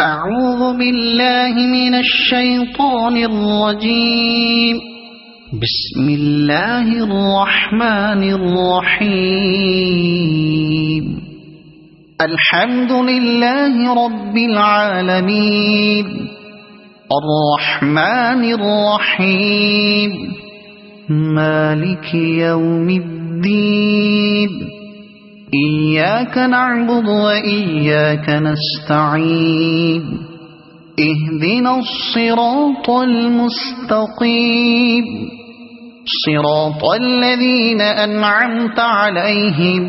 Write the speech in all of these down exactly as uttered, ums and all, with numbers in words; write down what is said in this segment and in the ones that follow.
أعوذ بالله من الشيطان الرجيم. بسم الله الرحمن الرحيم. الحمد لله رب العالمين الرحمن الرحيم مالك يوم الدين إياك نعبد وإياك نستعين اهدنا الصراط المستقيم صراط الذين أنعمت عليهم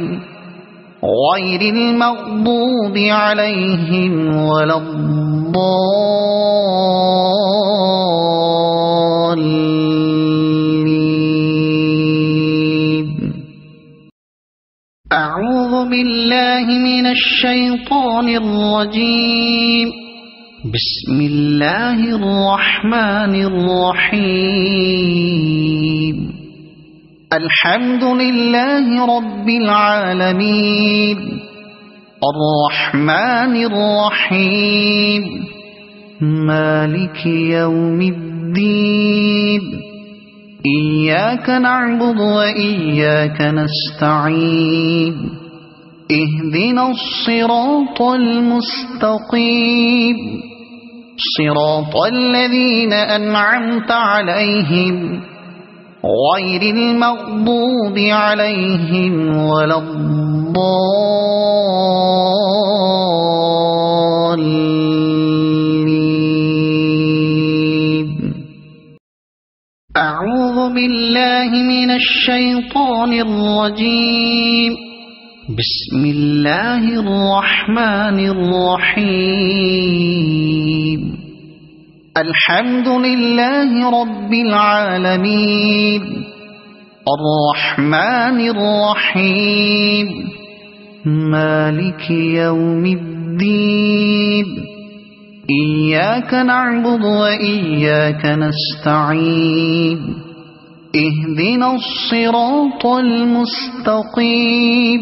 غير المغضوب عليهم ولا الضالين. أعوذ بالله من الشيطان الرجيم. بسم الله الرحمن الرحيم. الحمد لله رب العالمين الرحمن الرحيم مالك يوم الدين إياك نعبد وإياك نستعين اهدنا الصراط المستقيم صراط الذين أنعمت عليهم غير المغضوب عليهم ولا الضالين. أعوذ بالله من الشيطان الرجيم. بسم الله الرحمن الرحيم. الحمد لله رب العالمين الرحمن الرحيم مالك يوم الدين إياك نعبد وإياك نستعين اهدنا الصراط المستقيم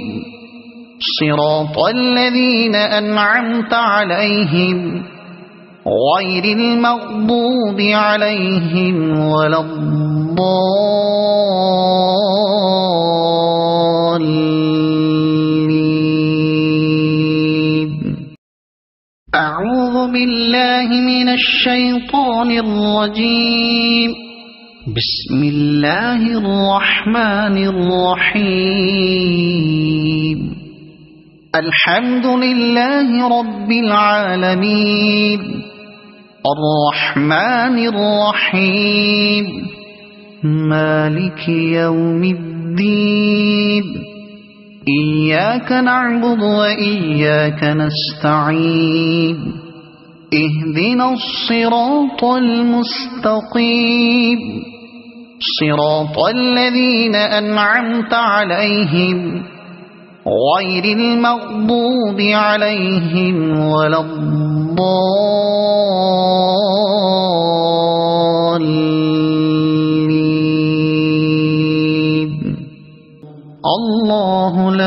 صراط الذين أنعمت عليهم غير المغضوب عليهم ولا الضالين. أعوذ بالله من الشيطان الرجيم. بسم الله الرحمن الرحيم. الحمد لله رب العالمين الرحمن الرحيم مالك يوم الدين إياك نعبد وإياك نستعين اهدنا الصراط المستقيم صراط الذين أنعمت عليهم غير المغضوب عليهم ولا الضالين. الله لا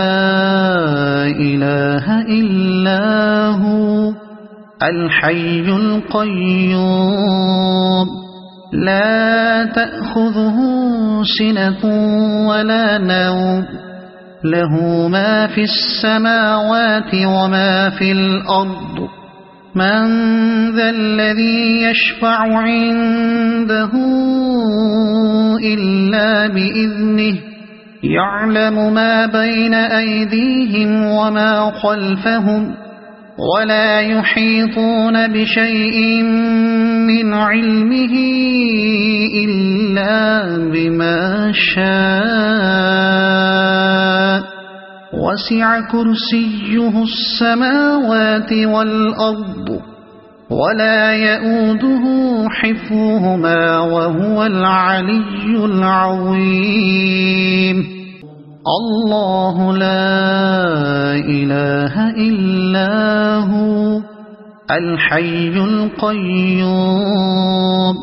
إله إلا هو الحي القيوم لا تأخذه سنة ولا نوم له ما في السماوات وما في الأرض من ذا الذي يشفع عنده إلا بإذنه يعلم ما بين أيديهم وما خلفهم ولا يحيطون بشيء من علمه إلا بما شاء وسع كرسيه السماوات والأرض ولا يؤوده حفظهما وهو العلي العظيم. الله لا إله إلا هو الحي القيوم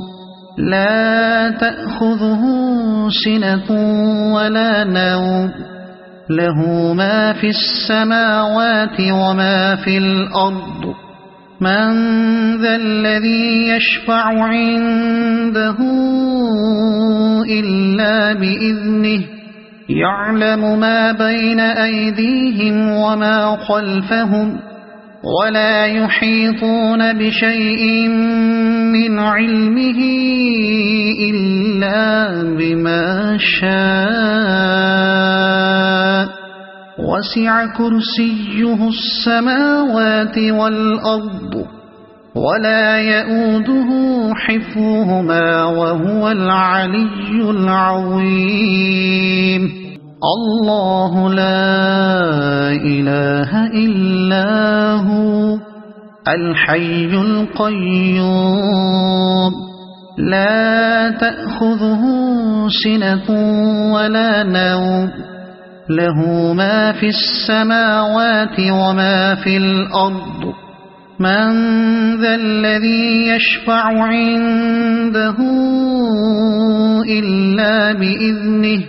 لا تأخذه سنة ولا نوم له ما في السماوات وما في الأرض من ذا الذي يشفع عنده إلا بإذنه يعلم ما بين أيديهم وما خلفهم ولا يحيطون بشيء من علمه إلا بما شاء وسع كرسيه السماوات والأرض ولا يؤوده حفظهما وهو العلي العظيم. الله لا إله إلا هو الحي القيوم لا تأخذه سنة ولا نوم له ما في السماوات وما في الأرض من ذا الذي يشفع عنده إلا بإذنه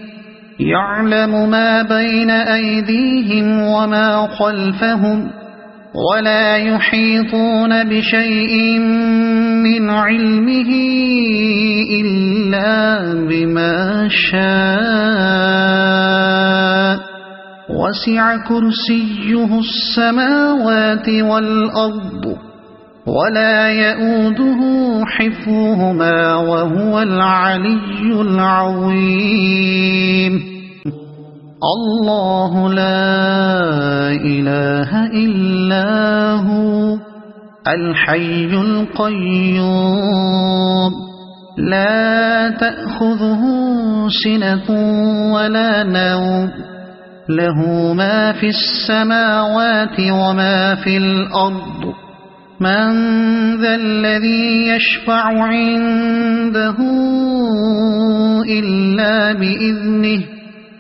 يعلم ما بين أيديهم وما خلفهم ولا يحيطون بشيء من علمه إلا بما شاء وسع كرسيه السماوات والأرض ولا يؤوده حفظهما وهو العلي العظيم. الله لا إله إلا هو الحي القيوم لا تأخذه سنة ولا نوم له ما في السماوات وما في الأرض من ذا الذي يشفع عنده إلا بإذنه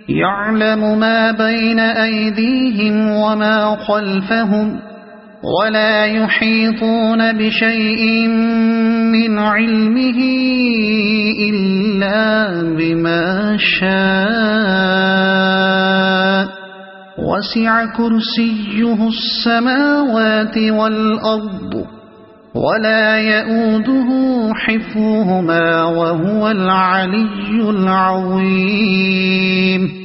يعلم ما بين أيديهم وما خلفهم ولا يحيطون بشيء من علمه إلا بما شاء وسع كرسيه السماوات والأرض ولا يؤوده حفظهما وهو العلي العظيم.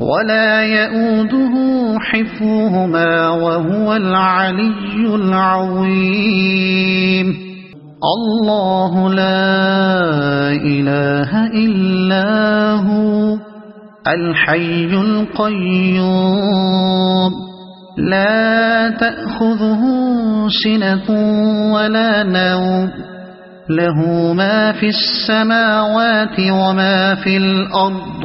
ولا يؤوده حفظهما وهو العلي العظيم. الله لا إله إلا هو الحي القيوم لا تأخذه سنة ولا نوم له ما في السماوات وما في الأرض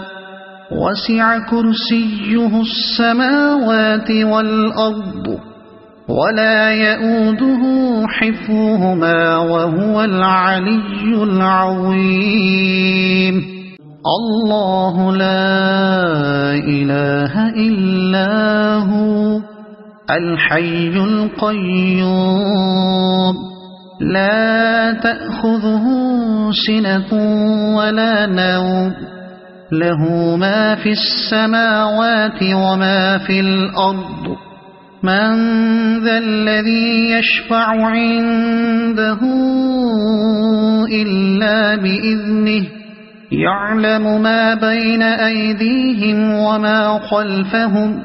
وسع كرسيه السماوات والأرض ولا يؤوده حفظهما وهو العلي العظيم. الله لا إله إلا هو الحي القيوم لا تأخذه سنة ولا نوم له ما في السماوات وما في الأرض من ذا الذي يشفع عنده إلا بإذنه يعلم ما بين أيديهم وما خلفهم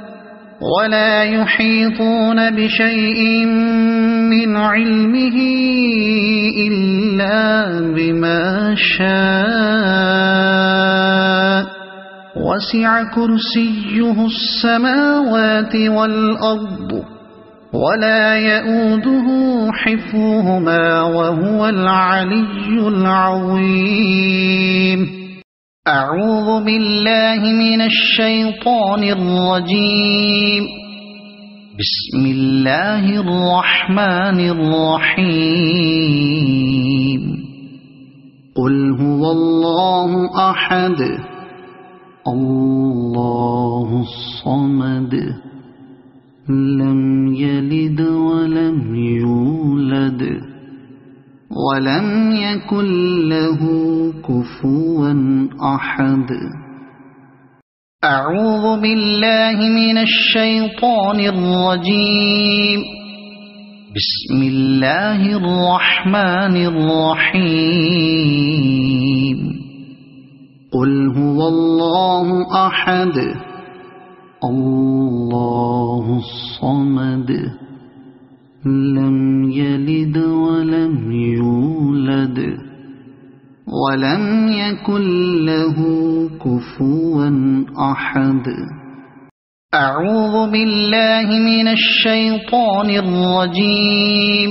ولا يحيطون بشيء من علمه إلا بما شاء وسع كرسيه السماوات والأرض ولا يؤوده حفظهما وهو العلي العظيم. أعوذ بالله من الشيطان الرجيم. بسم الله الرحمن الرحيم. قل هو الله أحد الله الصمد لم يلد ولم يولد ولم يكن له كفوا أحد. أعوذ بالله من الشيطان الرجيم. بسم الله الرحمن الرحيم. قل هو الله أحد الله الصمد لم يلد ولم يولد ولم يكن له كفوا أحد. أعوذ بالله من الشيطان الرجيم.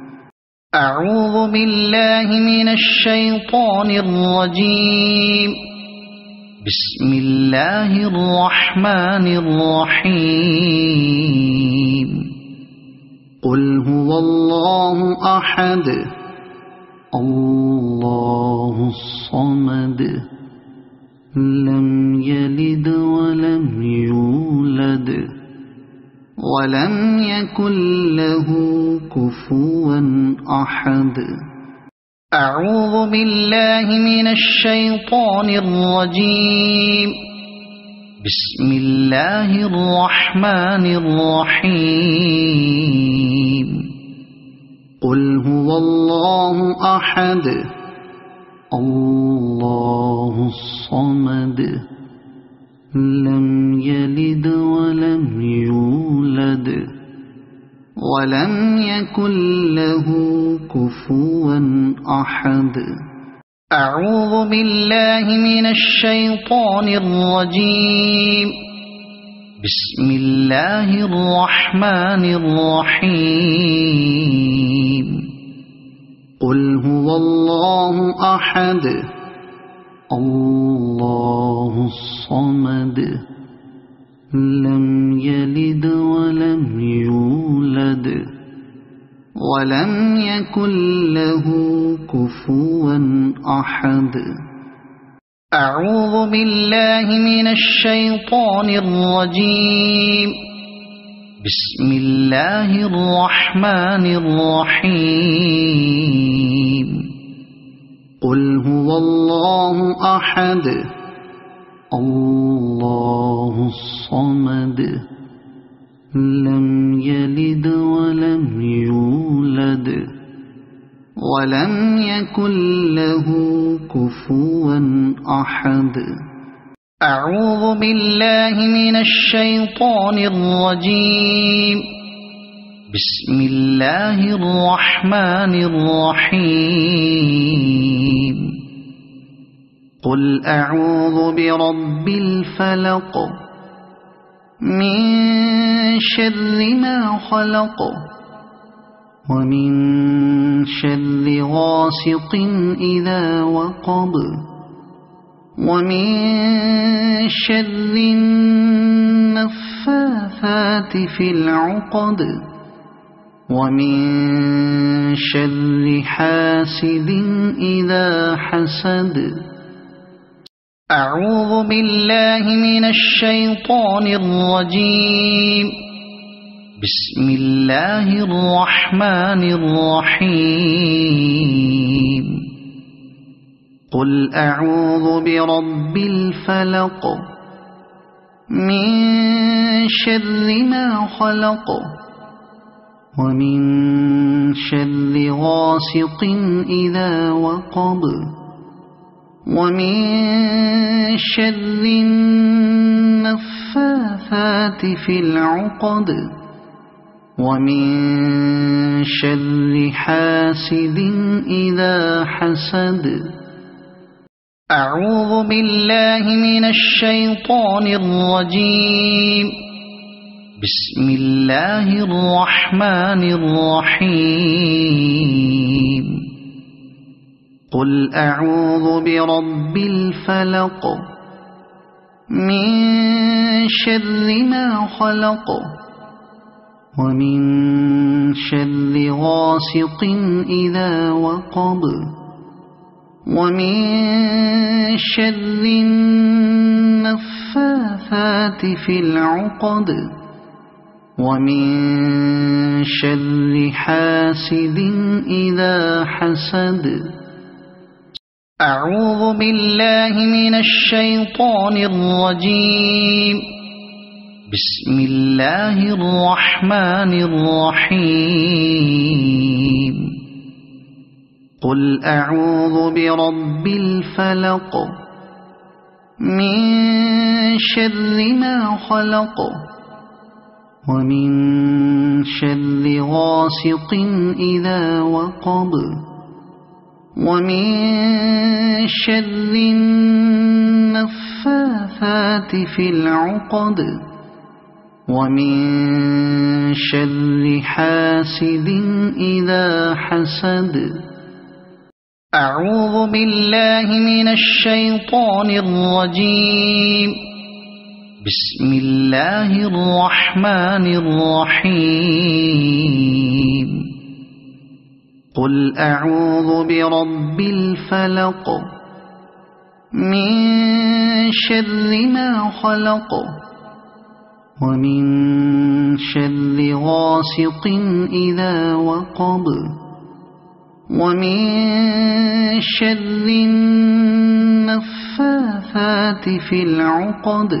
أعوذ بالله من الشيطان الرجيم. بسم الله الرحمن الرحيم. قل هو الله أحد الله الصمد لم يلد ولم يولد ولم يكن له كفوا أحد. أعوذ بالله من الشيطان الرجيم. بسم الله الرحمن الرحيم. قل هو الله أحد الله الصمد لم يلد ولم يولد ولم يكن له كفوا أحد. أعوذ بالله من الشيطان الرجيم. بسم الله الرحمن الرحيم. قل هو الله أحد الله الصمد لم يلد ولم يولد ولم يكن له كفوا أحد. أعوذ بالله من الشيطان الرجيم. بسم الله الرحمن الرحيم. قل هو الله أحد الله الصمد لم يلد ولم يولد ولم يكن له كفوا أحد. أعوذ بالله من الشيطان الرجيم. بسم الله الرحمن الرحيم. قل أعوذ برب الفلق من شر ما خلق ومن شر غاسق إذا وقب ومن شر النفاثات في العقد ومن شر حاسد إذا حسد. أعوذ بالله من الشيطان الرجيم. بسم الله الرحمن الرحيم. قل أعوذ برب الفلق من شر ما خلق ومن شر غاسق إذا وقب ومن شر النفاثات في العقد ومن شر حاسد إذا حسد. أعوذ بالله من الشيطان الرجيم. بسم الله الرحمن الرحيم. قل أعوذ برب الفلق من شر ما خلق ومن شر غاسق إذا وقب ومن شر النفاثات في العقد ومن شر حاسد إذا حسد. أعوذ بالله من الشيطان الرجيم. بسم الله الرحمن الرحيم. قل أعوذ برب الفلق من شر ما خلق ومن شر غاسق إذا وقب ومن شر النفاثات في العقد ومن شر حاسد إذا حسد. أعوذ بالله من الشيطان الرجيم. بسم الله الرحمن الرحيم. قل أعوذ برب الفلق من شر ما خلق ومن شر غاسق إذا وقب ومن شر النفاثات في العقد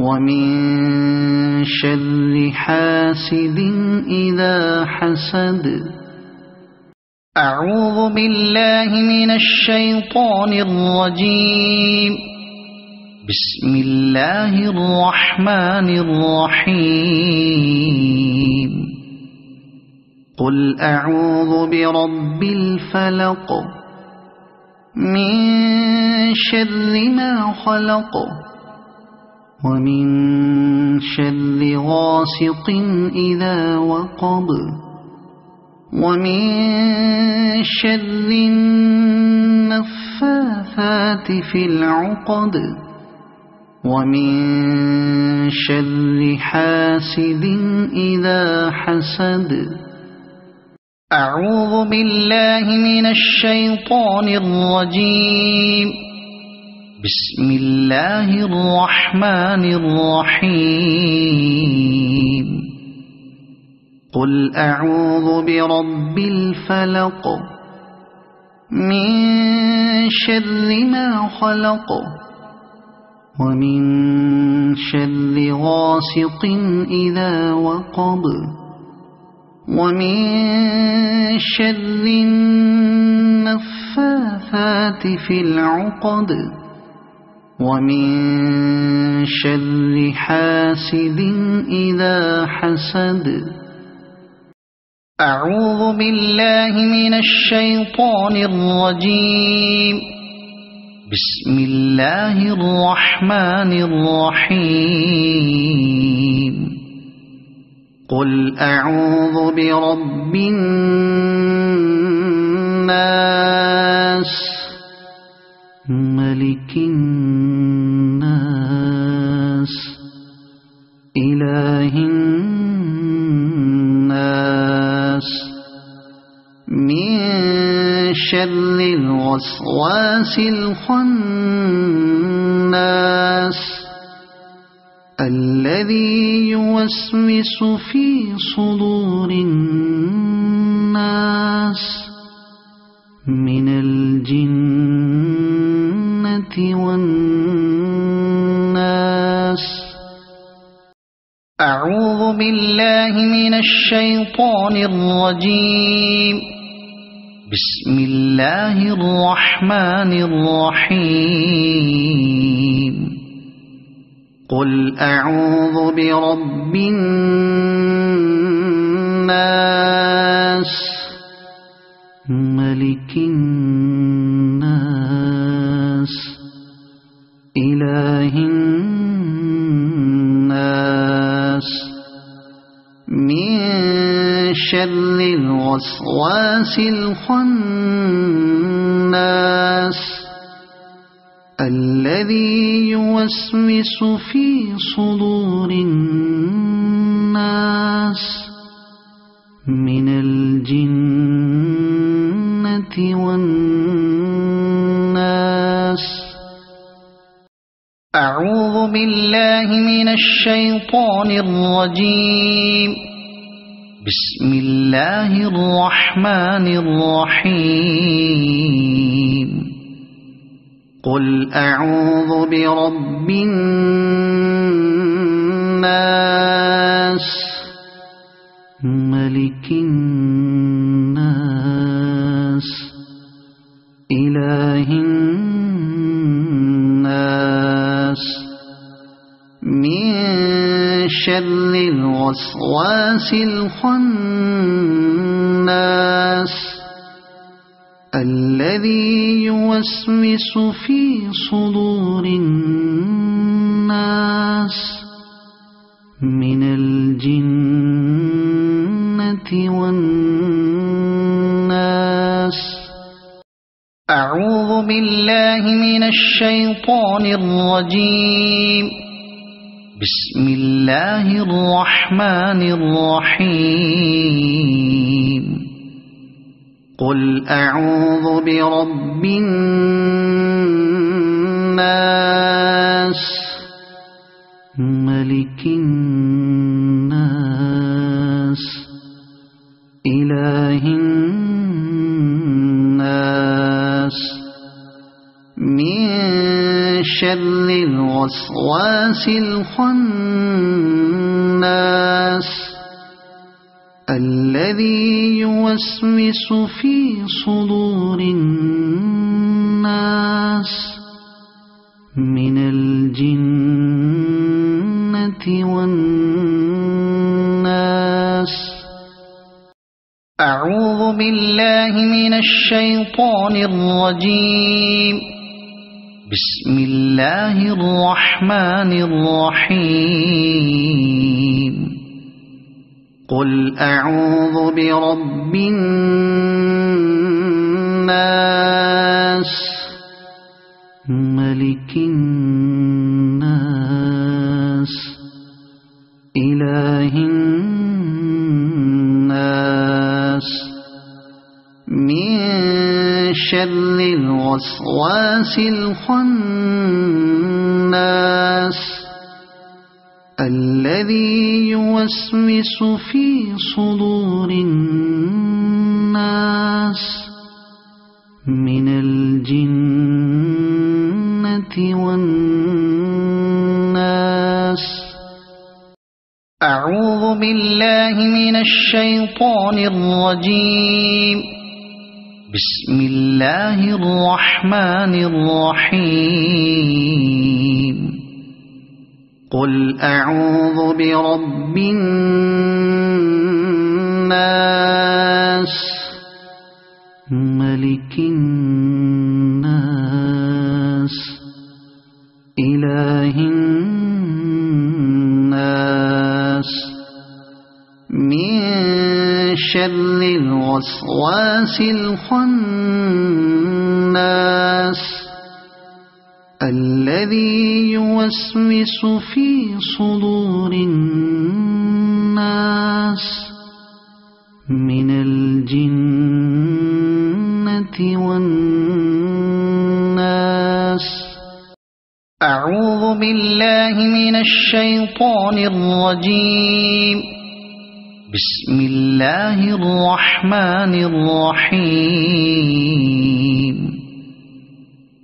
ومن شر حاسد إذا حسد. أعوذ بالله من الشيطان الرجيم. بسم الله الرحمن الرحيم. قل أعوذ برب الفلق من شر ما خلق ومن شر غاسق إذا وقب ومن شر النفاثات في العقد ومن شر حاسد إذا حسد. أعوذ بالله من الشيطان الرجيم. بسم الله الرحمن الرحيم. قل أعوذ برب الفلق من شر ما خلق ومن شر غاسق إذا وقب ومن شر النفاثات في العقد ومن شر حاسد إذا حسد. أعوذ بالله من الشيطان الرجيم. بسم الله الرحمن الرحيم. قل أعوذ برب الناس ملك الناس إله الناس من شر الوسواس الخناس الذي يوسوس في صدور الناس من الجنة والناس. أعوذ بالله من الشيطان الرجيم. بسم الله الرحمن الرحيم. قل أعوذ برب الناس ملك الناس إله الناس من شر الوسواس الخناس الذي يوسوس في صدور الناس من الجنة والناس. أعوذ بالله من الشيطان الرجيم. بسم الله الرحمن الرحيم. قل أعوذ برب الناس ملك الناس إله من شر الوسواس الخناس الذي يوسوس في صدور الناس من الجنة والناس. أعوذ بالله من الشيطان الرجيم. بسم الله الرحمن الرحيم. قل أعوذ برب الناس ملك الناس إله الناس من شر الوسواس الخناس الذي يوسوس في صدور الناس من الجنة والناس. أعوذ بالله من الشيطان الرجيم. بسم الله الرحمن الرحيم. قل أعوذ برب الناس ملك الناس إله الناس من شر الوسواس الخناس الذي يوسوس في صدور الناس من الجنة والناس. أعوذ بالله من الشيطان الرجيم. بسم الله الرحمن الرحيم. قل أعوذ برب الناس ملك الناس إله الناس من شر الوسواس الخناس الذي يوسوس في صدور الناس من الجنة والناس. أعوذ بالله من الشيطان الرجيم. بسم الله الرحمن الرحيم.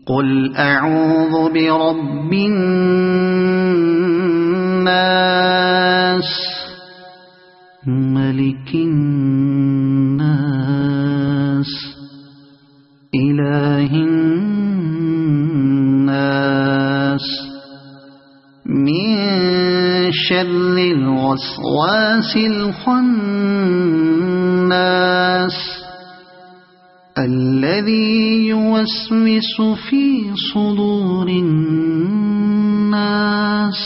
قل أعوذ برب الناس ملك الناس إله الناس من شر الوسواس الخناس الذي يوسوس في صدور الناس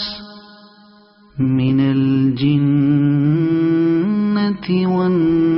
من الجنة والناس.